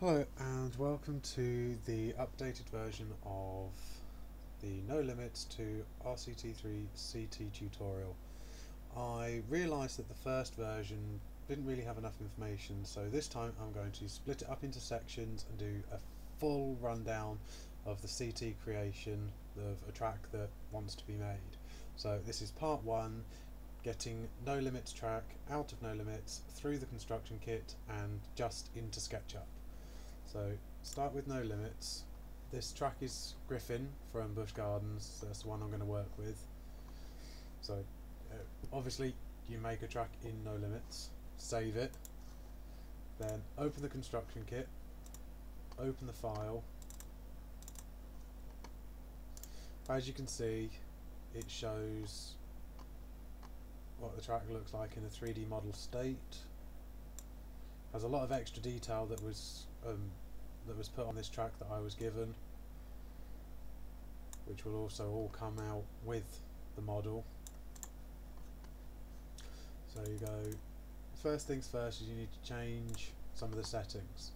Hello and welcome to the updated version of the No Limits to RCT3 CT tutorial. I realised that the first version didn't really have enough information, so this time I'm going to split it up into sections and do a full rundown of the CT creation of a track that wants to be made. So this is part one, getting No Limits track out of No Limits, through the construction kit and just into SketchUp. So start with No Limits. This track is Griffin from Busch Gardens, that's the one I'm going to work with. So obviously you make a track in No Limits, save it, then open the construction kit, open the file. As you can see, it shows what the track looks like in a 3D model state. Has a lot of extra detail that was put on this track that I was given, which will also all come out with the model. So you go, first things first is you need to change some of the settings.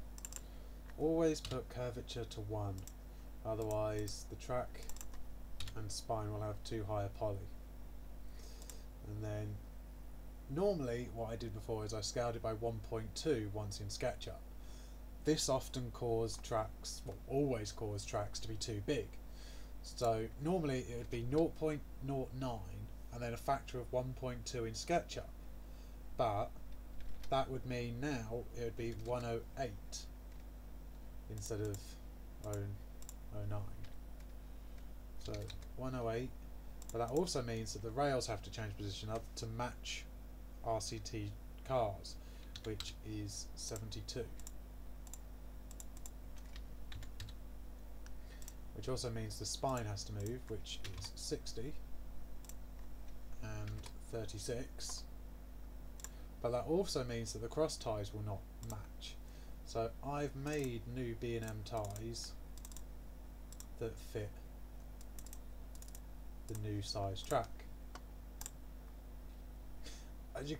Always put curvature to 1, otherwise the track and spine will have too high a poly. And then normally what I did before is I scaled it by 1.2 once in SketchUp. This often caused tracks, well, always caused tracks to be too big. So normally it would be 0.09 and then a factor of 1.2 in SketchUp. But that would mean now it would be 108 instead of 0.09. So 108, but that also means that the rails have to change position up to match RCT cars, which is 72. Which also means the spine has to move, which is 60 and 36. But that also means that the cross ties will not match. So I've made new B&M ties that fit the new size track. As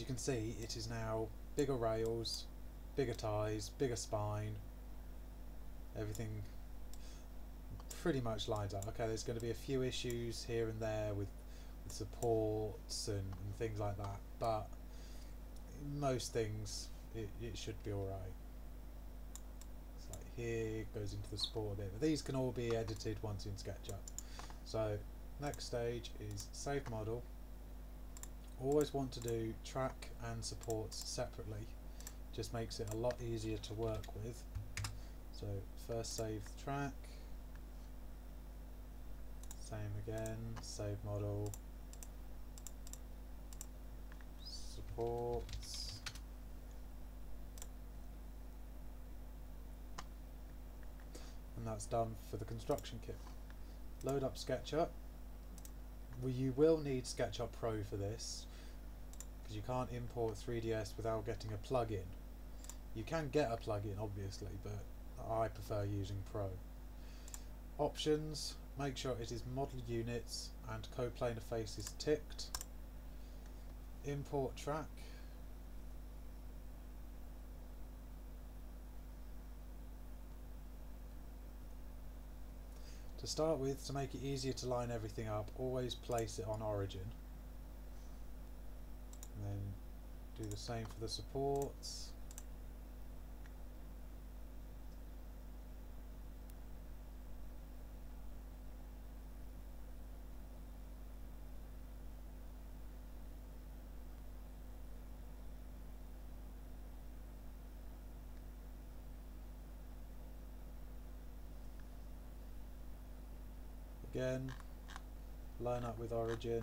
you can see, it is now bigger rails, bigger ties, bigger spine, everything pretty much lines up. Okay, there's going to be a few issues here and there with supports and things like that, but most things it should be alright. It's like here goes into the support bit, but these can all be edited once in SketchUp. So next stage is save model. Always want to do track and supports separately, just makes it a lot easier to work with. So first save the track. Same again, save model, supports, and that's done for the construction kit. Load up SketchUp. Well, you will need SketchUp Pro for this, because you can't import 3DS without getting a plugin. You can get a plugin, obviously, but I prefer using Pro. Options. Make sure it is model units and coplanar faces ticked. Import track. To start with, to make it easier to line everything up, always place it on origin. And then do the same for the supports. Again, line up with origin.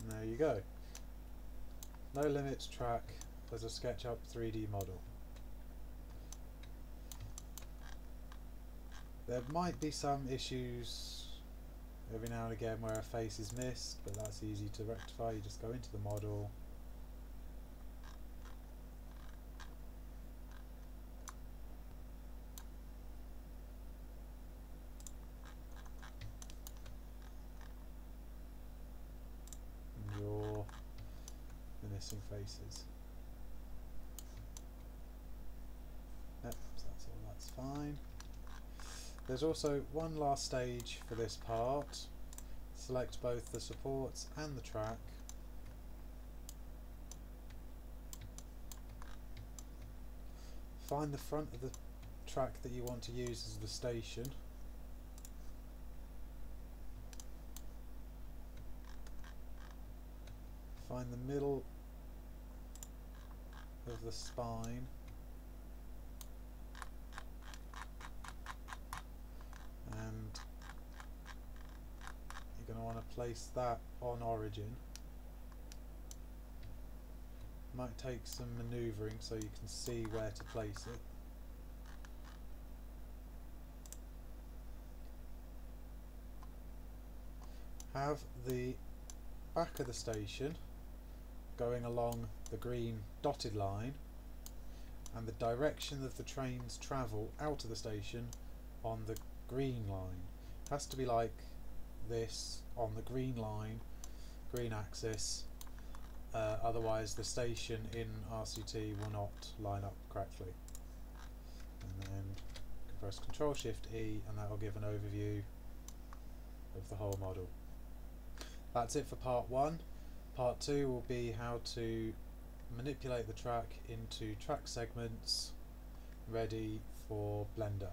And there you go. No Limits track as a SketchUp 3D model. There might be some issues every now and again where a face is missed, but that's easy to rectify. You just go into the model, missing faces. Nope, so that's all, that's fine. There's also one last stage for this part. Select both the supports and the track. Find the front of the track that you want to use as the station. Find the middle of the spine. And you're going to want to place that on origin. Might take some maneuvering so you can see where to place it. Have the back of the station going along the green dotted line and the direction of the trains travel out of the station on the green line. It has to be like this on the green line, green axis. Otherwise the station in RCT will not line up correctly. And then press Ctrl-Shift-E and that will give an overview of the whole model. That's it for part one. Part two will be how to manipulate the track into track segments ready for Blender.